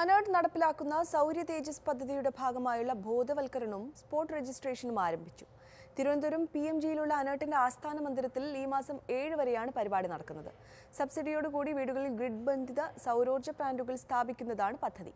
അനർട്ട് നടപ്പിലാക്കുന്ന സൗര്യതേജസ് പദ്ധതിയുടെ ഭാഗമായുള്ള ബോധവൽക്കരണവും സ്പോട്ട് രജിസ്ട്രേഷനും ആരംഭിച്ചു. തിരുവനന്തപുരം PMGയിലുള്ള അനർട്ടിന്റെ ആസ്ഥാന മന്ദിരത്തിൽ ഈ മാസം 7 വരെയാണ് പരിപാടി നടക്കുന്നത്. സബ്സിഡിയോട് കൂടി വീടുകളിൽ ഗ്രിഡ് ബന്ധിത സൗരോർജ്ജ പ്ലാന്റുകൾ സ്ഥാപിക്കുന്നതാണ് പദ്ധതി.